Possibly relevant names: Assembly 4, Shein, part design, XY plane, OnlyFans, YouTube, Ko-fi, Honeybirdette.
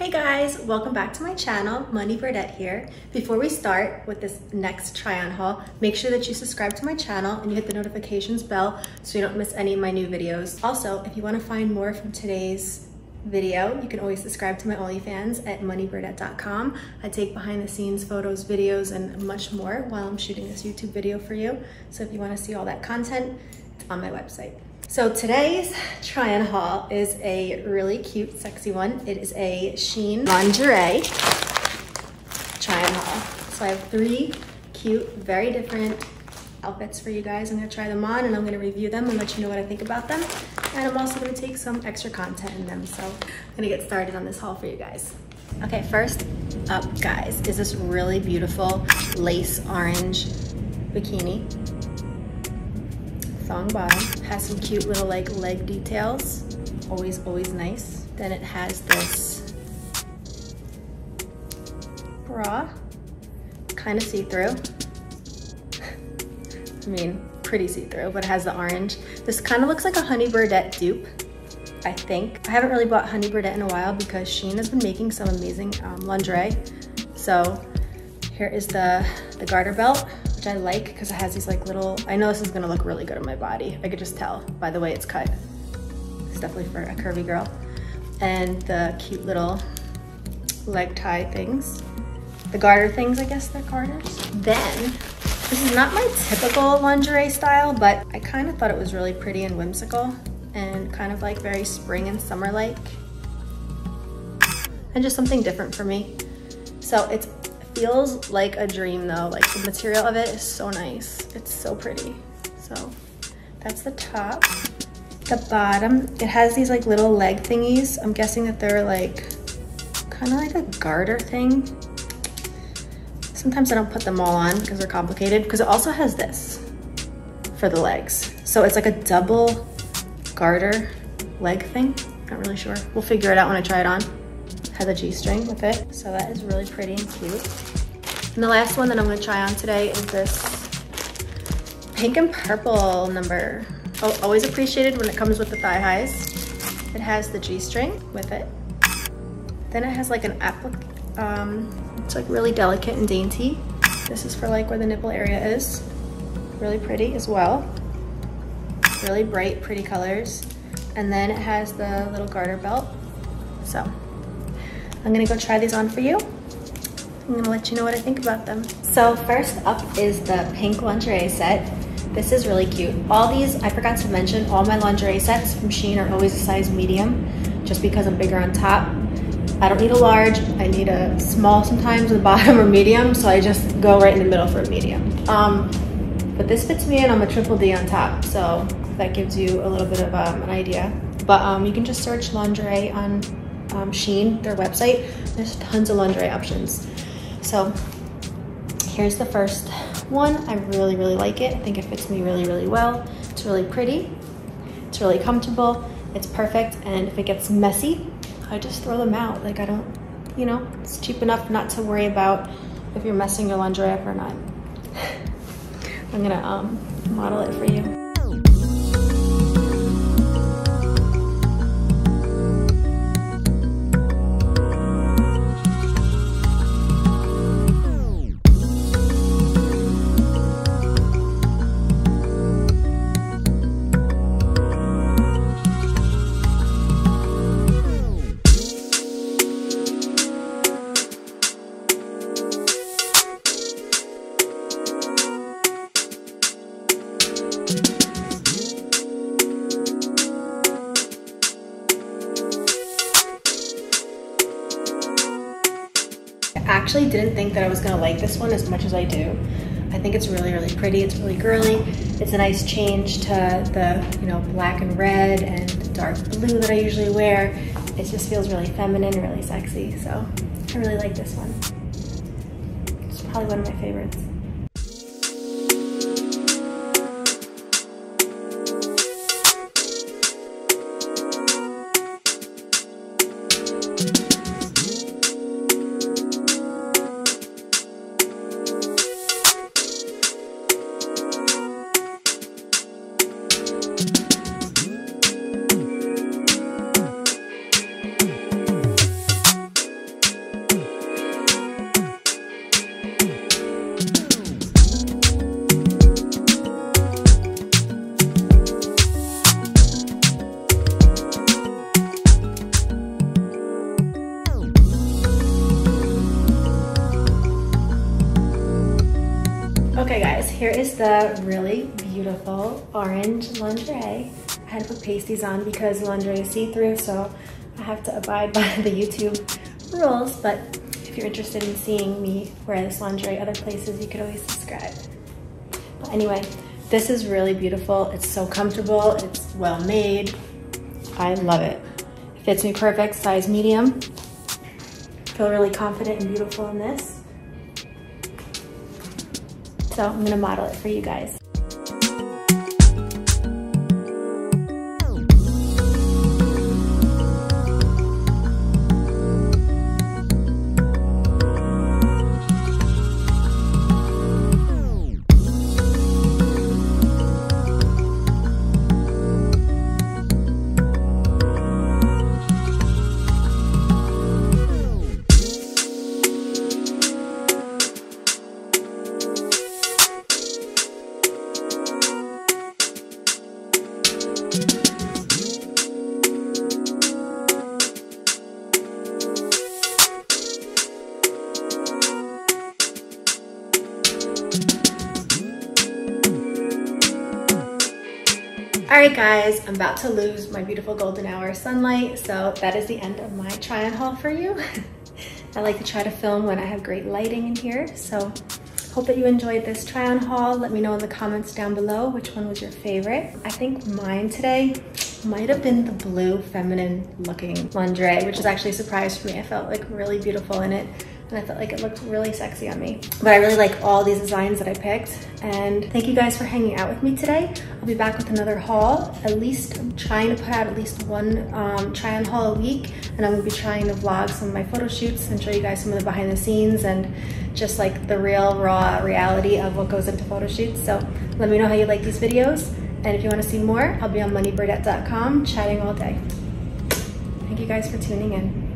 Hey guys, welcome back to my channel. Honeybirdette here. Before we start with this next try on haul, make sure that you subscribe to my channel and you hit the notifications bell so you don't miss any of my new videos. Also, if you want to find more from today's video, you can always subscribe to my OnlyFans at honeybirdette.com. I take behind the scenes photos, videos, and much more while I'm shooting this YouTube video for you. So if you want to see all that content, it's on my website. So today's try on haul is a really cute, sexy one. It is a Shein lingerie try on haul. So I have three cute, very different outfits for you guys. I'm gonna try them on and I'm gonna review them and let you know what I think about them. And I'm also gonna take some extra content in them. So I'm gonna get started on this haul for you guys. Okay, first up guys, is this really beautiful lace orange bikini. Thong bottom, has some cute little like leg details, always nice. Then it has this bra, kind of see-through. I mean, pretty see-through, but it has the orange. This kind of looks like a Honeybirdette dupe, I think. I haven't really bought Honeybirdette in a while because Shein has been making some amazing lingerie. So here is the garter belt, which I like because it has these like little, I know this is gonna look really good on my body. I could just tell by the way it's cut. It's definitely for a curvy girl. And the cute little leg tie things. The garter things, I guess they're garters. Then, this is not my typical lingerie style, but I kind of thought it was really pretty and whimsical and kind of like very spring and summer-like. And just something different for me. So it's feels like a dream though, like the material of it is so nice. It's so pretty. So that's the top. The bottom, it has these like little leg thingies. I'm guessing that they're like, kind of like a garter thing. Sometimes I don't put them all on because they're complicated, because it also has this for the legs. So it's like a double garter leg thing. Not really sure. We'll figure it out when I try it on. Has a G-string with it. So that is really pretty and cute. And the last one that I'm gonna try on today is this pink and purple number. Oh, always appreciated when it comes with the thigh highs. It has the G-string with it. Then it has like an applique, it's like really delicate and dainty. This is for like where the nipple area is. Really pretty as well. Really bright, pretty colors. And then it has the little garter belt. So I'm gonna go try these on for you. I'm gonna let you know what I think about them. So first up is the pink lingerie set. This is really cute. All these, I forgot to mention, all my lingerie sets from Shein are always a size medium, just because I'm bigger on top. I don't need a large, I need a small sometimes at the bottom or medium, so I just go right in the middle for a medium. But this fits me and I'm a triple D on top, so that gives you a little bit of an idea. But you can just search lingerie on Shein, their website. There's tons of lingerie options. So here's the first one. I really like it. I think it fits me really well. It's really pretty. It's really comfortable. It's perfect. And if it gets messy, I just throw them out. Like I don't, you know, it's cheap enough not to worry about if you're messing your lingerie up or not. I'm gonna model it for you. Actually didn't think that I was gonna like this one as much as I do. I think it's really pretty. It's really girly. It's a nice change to the, you know, black and red and dark blue that I usually wear. It just feels really feminine, really sexy. So I really like this one. It's probably one of my favorites. Here is the really beautiful orange lingerie. I had to put pasties on because lingerie is see-through, so I have to abide by the YouTube rules. But if you're interested in seeing me wear this lingerie other places, you could always subscribe. But anyway, this is really beautiful. It's so comfortable. It's well made. I love it. Fits me perfect, size medium. Feel really confident and beautiful in this. So I'm gonna model it for you guys. Alright guys, I'm about to lose my beautiful golden hour sunlight, so that is the end of my try on haul for you. I like to try to film when I have great lighting in here, so hope that you enjoyed this try on haul. Let me know in the comments down below which one was your favorite. I think mine today might have been the blue feminine looking lingerie, which is actually a surprise for me. I felt like really beautiful in it, and I felt like it looked really sexy on me. But I really like all these designs that I picked, and thank you guys for hanging out with me today. I'll be back with another haul. At least I'm trying to put out at least one try on haul a week, and I'm gonna be trying to vlog some of my photo shoots and show you guys some of the behind the scenes and just like the real raw reality of what goes into photo shoots. So let me know how you like these videos, and if you wanna see more, I'll be on honeybirdette.com chatting all day. Thank you guys for tuning in.